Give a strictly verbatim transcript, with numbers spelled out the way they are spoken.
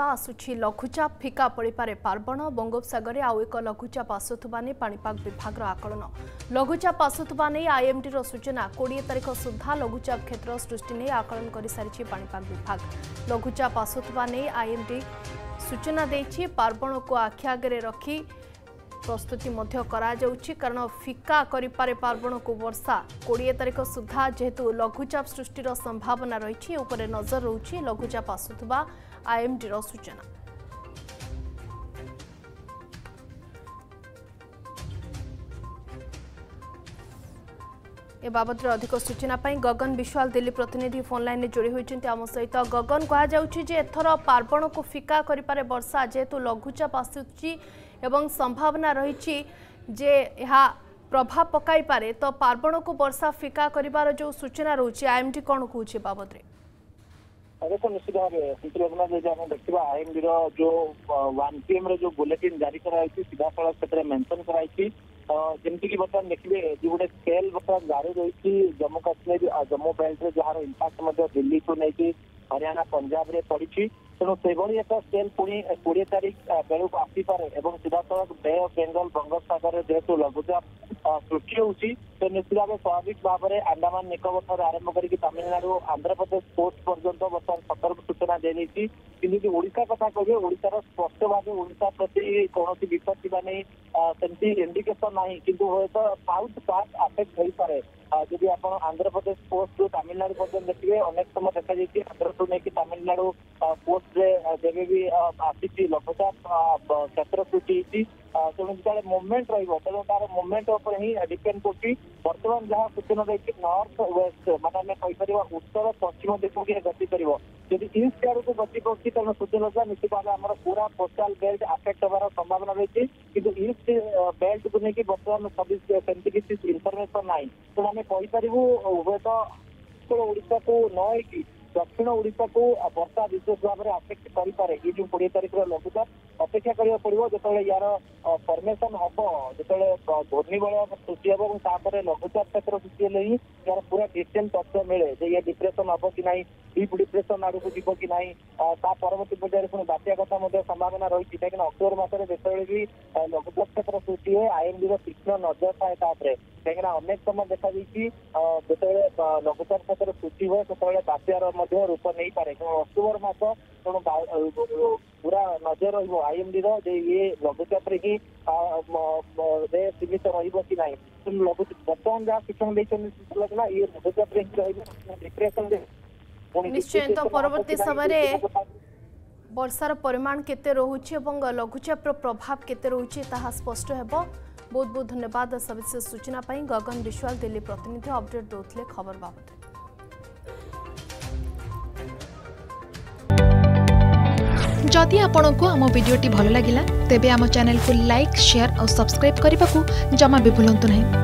आसुची लघुचाप फिका पड़िपारे पार्वण बंगोपसगर आउ एक लघुचाप आसुवा नहीं पाणीपाग विभाग आकलन लघुचाप आसुवा नहीं आईएमडी सूचना कोड़े तारीख सुधा लघुचाप क्षेत्र सृष्टि नहीं आकलन कर सारी पाणीपाग विभाग लघुचाप आसुवा नहीं आईएमडी सूचना देछि पार्वण को आखि आगे रखी प्रस्तुति मध्य करा जाउछि कारण फिका करिपारे पार्वण को वर्षा कोड़े तारीख सुधा जेहेतु लघुचाप सृष्टिर संभावना रही उपरे नजर रहुछि लघुचाप आसुवा आईएमडी सूचना। ए बाबत अधिक सूचना गगन विश्वाल दिल्ली प्रतिनिधि फोन लाइन जोड़ी होती आम सहित गगन कहुचे एथर पार्वण को फिका करिपारे वर्षा जेहेतु लघुचाप आसुची एवं संभावना रही जे यह प्रभाव पकाई पारे तो पार्वण को वर्षा फिका करिबार जो सूचना रही आईएमडी कौन कहूँ बाबद में देखो निश्चित भाव संतुलन जब देखा आईएमडी जो वन पीएम रो बुलेटिन जारी कराई सीधा सड़क क्षेत्र में मेंशन कराई जमीक बर्तमान देखिए जो गोटे स्केल बर्तमान जारी रही जम्मू काश्मीर जम्मू बेल्ट जार इम्पाक्ट दिल्ली को लेकिन हरियाणा पंजाब में पड़ी तेणु से एक स्केल पुणी कोड़े तारीख बेलू आसपे और सीधा सड़क बे ऑफ बेंगल बंगोपसागर में जेहेतु लघुचाप सृष्टि होती तो निश्चित भाव स्वाभाविक भाव में आंडामान निकोबर ठार आरंभ करके तमिलनाडु आंध्रप्रदेश कोस्ट पर्यंत बर्तमान सतर्क सूचना देने कि ओडिशा कथा कहे ओडिशार स्पष्ट भाव ओडिशा प्रति कौन विपत्ति नहीं सेमती इंडिकेसन ना कि साउथ पार्ट आफेक्ट हो पाए जदि आप आंध्रप्रदेश कोस्ट रू तमिलनाडु पर्यटन देखिए अनेक समय देखा जाए आंध्रु नहीं तमिलनाडु कोस्ट जब भी आसी लघुचाप क्षेत्र सृष्टि तेणु जो मुवमेंट रो तार मुवमेंट ही डिपेंड कर बर्तमान जहाँ सूचना देखिए नॉर्थ वेस्ट मानने कहीपर उत्तर पश्चिम दिखक ये गति कर जब ईस्ट आड़ को गति कर तेना सूचना निश्चित भाव आम पूरा कोस्टाल बेल्ट आफेक्ट होवार संभावना रही कि ईस्ट बेल्ट को लेकिन बर्तमान सभी सेमती किसी इनफर्मेसन ना तेना आम कहीपर हूँ तो ओडा को नई दक्षिण ओडिशा को वर्षा विशेष भाव में आफेक्ट करे ये जो कोड़े तारीख लघुचाप अपेक्षा करा पड़ो जो यार फर्मेसन हम जो घूर्णिवलय सृष्टि हे और तापर लघुचाप क्षेत्र सृष्टि हेल्ले ही यार पूरा डिस्टेंस तथ्य मिले जो ये डिप्रेसन हम कि ना डीप डिप्रेसन आड़ को जी कि ना परवर्त पर्यायर पुणी बात्या कथा संभावना रही कहीं अक्टोबर मसने जिते भी लघुचाप क्षेत्र सृष्टि है आईएमडी तीक्ष्ण नजर थाए तापर कहीं अनेक समय देखा जितेबाला लघुचाप क्षेत्र सृष्टि हुए से बात्यार रूप नहीं पारे तेना अक्टोबर मस तेना पूरा नजर रही आईएमडी ये लघुचाप ही सीमित रही ना लघु बर्तमान जहाँ सूचना देखा ये लघुचाप रही निश्चय परवर्ती समय वर्षार परिमाण केते रहुछि एवं लघुचाप प्रभाव केते रहुछि ताहा स्पष्ट हेबो। बहुत बहुत धन्यवाद सविशेष सूचना पाई गगन विश्वाल दिल्ली प्रतिनिधि अपडेट दौले खबर बाबद। जदि आपण को आम वीडियो भल लगा तेब आम चैनल को लाइक शेयर और सब्सक्राइब करने को जमा भी भूलु नहीं।